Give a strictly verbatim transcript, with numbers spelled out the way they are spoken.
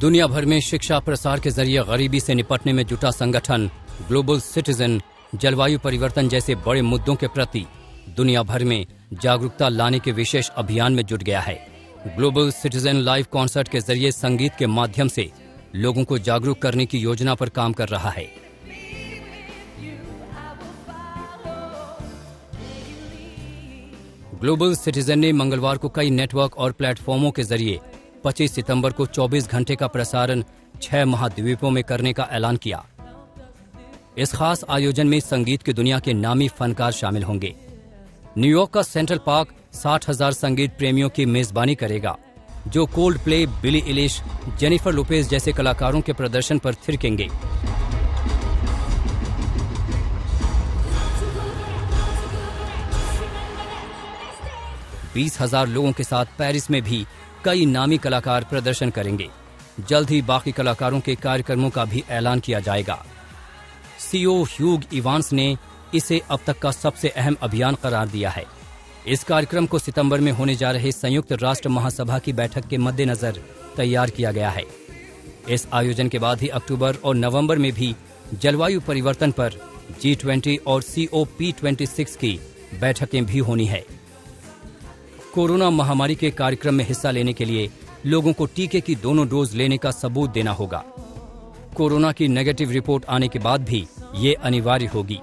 दुनिया भर में शिक्षा प्रसार के जरिए गरीबी से निपटने में जुटा संगठन ग्लोबल सिटीजन जलवायु परिवर्तन जैसे बड़े मुद्दों के प्रति दुनिया भर में जागरूकता लाने के विशेष अभियान में जुट गया है। ग्लोबल सिटीजन लाइव कॉन्सर्ट के जरिए संगीत के माध्यम से लोगों को जागरूक करने की योजना पर काम कर रहा है। ग्लोबल सिटीजन ने मंगलवार को कई नेटवर्क और प्लेटफॉर्मों के जरिए पच्चीस सितंबर को चौबीस घंटे का प्रसारण छह महाद्वीपों में करने का ऐलान किया। इस खास आयोजन में संगीत की दुनिया के नामी फनकार शामिल होंगे। न्यूयॉर्क का सेंट्रल पार्क साठ हज़ार संगीत प्रेमियों की मेजबानी करेगा, जो Coldplay, Billie Eilish, Jennifer Lopez जैसे कलाकारों के प्रदर्शन पर थिरकेंगे। बीस हज़ार लोगों के साथ पेरिस में भी कई नामी कलाकार प्रदर्शन करेंगे। जल्द ही बाकी कलाकारों के कार्यक्रमों का भी ऐलान किया जाएगा। सीईओ ह्यूग इवांस ने इसे अब तक का सबसे अहम अभियान करार दिया है। इस कार्यक्रम को सितंबर में होने जा रहे संयुक्त राष्ट्र महासभा की बैठक के मद्देनजर तैयार किया गया है। इस आयोजन के बाद ही अक्टूबर और नवंबर में भी जलवायु परिवर्तन पर जी ट्वेंटी और सी ओ पी छब्बीस की बैठकें भी होनी है। कोरोना महामारी के कार्यक्रम में हिस्सा लेने के लिए लोगों को टीके की दोनों डोज लेने का सबूत देना होगा। कोरोना की नेगेटिव रिपोर्ट आने के बाद भी ये अनिवार्य होगी।